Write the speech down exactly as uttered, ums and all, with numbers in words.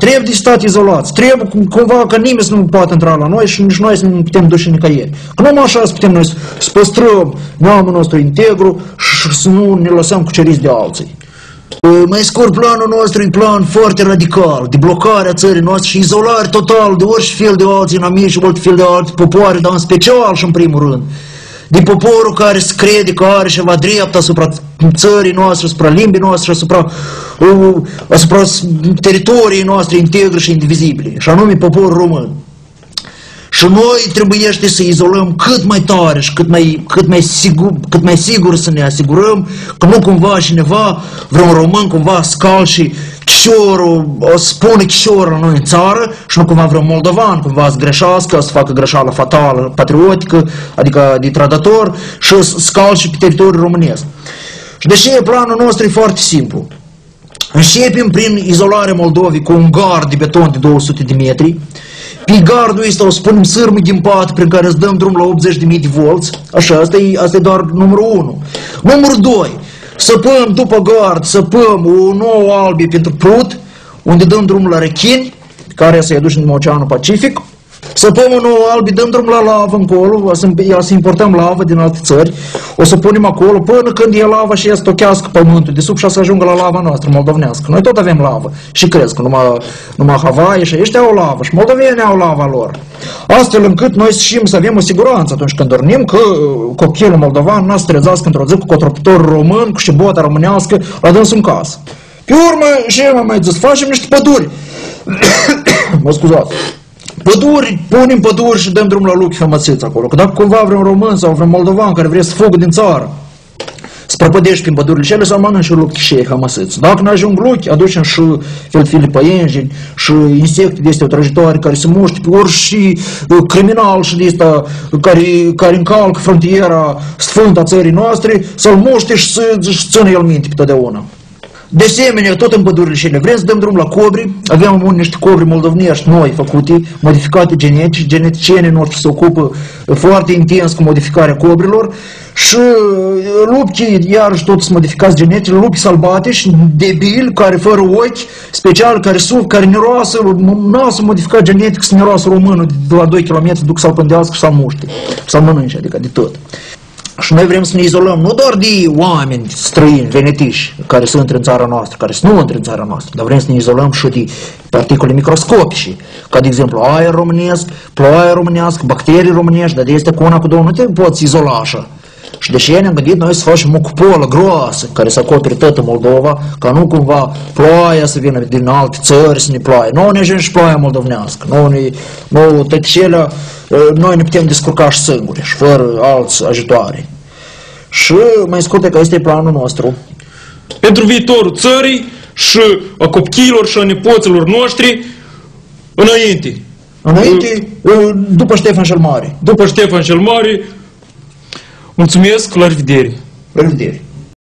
Trebuie de stat izolați, trebuie cumva că nimeni să nu poată intra la noi și nici noi să nu putem duce nicăieri. Că numai așa să putem noi să păstrăm neamul nostru integru și să nu ne lăsăm cuceriți de alții. Mai scurt, planul nostru e plan foarte radical, de blocarea țării noastre și izolare totală de orice fel de alții inamici și orice fel de alte popoare, dar în special și în primul rând de poporul care se crede că are ceva drept asupra țării noastre, asupra limbii noastre, asupra, uh, asupra teritoriei noastre integre și indivizibile, și anume poporul român. Și noi trebuiește să izolăm cât mai tare și cât mai, cât mai, sigur, cât mai sigur să ne asigurăm că nu cumva cineva, vreun român, cumva scal și ciorul, o spune ciorul la noi în țară și nu cumva vreun moldovan, cumva să greșească, să facă greșeală fatală, patriotică, adică de tradator, și scal și pe teritoriul românesc. Și deși planul nostru e foarte simplu. Începem prin izolarea Moldovei cu un gard de beton de două sute de metri. Pe gardul ăsta o spunem sârmă din pat prin care îți dăm drum la optzeci de mii de volți. Așa, asta e, asta e doar numărul unu. Numărul doi. Săpăm după gard, săpăm o nouă albie pentru Prut, unde dăm drum la rechini, care se aduce din Oceanul Pacific. Săpăm o nouă albie, dăm drum la lavă încolo, o să importăm lavă din alte țări, o să punem acolo până când e lava și ea stochească pământul de sub și să ajungă la lava noastră moldovnească. Noi tot avem lavă și crezi că numai, numai Hawaii și ăștia au lavă și moldovenii au lava lor. Astfel încât noi știm să avem o siguranță atunci când dormim că copilul moldovan n-a să trezească într-o zi cu cotropitor român, cu șibota românească, la dâns în casă. Pe urmă, și mai mai zis, facem niște păduri. Mă scuzați. Păduri, punem păduri și dăm drum la Luchi Hămățiți acolo. Că dacă cumva vreun român sau vreun moldovan care vrea să fugă din țară, să prăpădești prin pădurile cele, să mănânci și Luchi și Hămățiți. Dacă nu ajung Luchi, aducem și felfile păienjeni și insecte de astea trăjitoare care se muște pe ori și criminal și de asta care, care încalcă frontiera sfântă a țării noastre, să-l muște și să-și țină el minte pe totdeauna. De asemenea, tot în pădurile cele vrem să dăm drum la cobri, avem un, niște cobri moldovnești noi făcute, modificate genetic, geneticienii noștri se ocupă foarte intens cu modificarea cobrilor și lupi, iarăși tot sunt modificați genetic, lupi sălbatici, debili, care fără ochi, special, care suf, care niroasă, nasul modificat genetic să niroasă românul de la doi kilometri, duc să-l pândească și să-l muște, să-l mănânce, adică de tot. Și noi vrem să ne izolăm nu doar de oameni străini, venetiși, care sunt în țara noastră, care nu sunt în țara noastră, dar vrem să ne izolăm și de particule microscopice, ca de exemplu aer românesc, ploaie românească, bacterii românești, dar de este cu una cu două nu te poți izola așa. Și deși ne-am gândit noi să facem o cupolă groasă care să acopere toată Moldova, ca nu cumva ploaia să vină din alte țări să ne ploaie. Noi ne ajunge și ploaia moldovnească. Noi, noi, tăticelea, noi ne putem descurca și singuri și fără alți ajutoare. Și mai scurte că este planul nostru. Pentru viitorul țării și a copiilor și a nepoților noștri înainte. Înainte, după Ştefan cel Mare. După Ştefan cel Mare. Mulțumesc, la revedere! La revedere!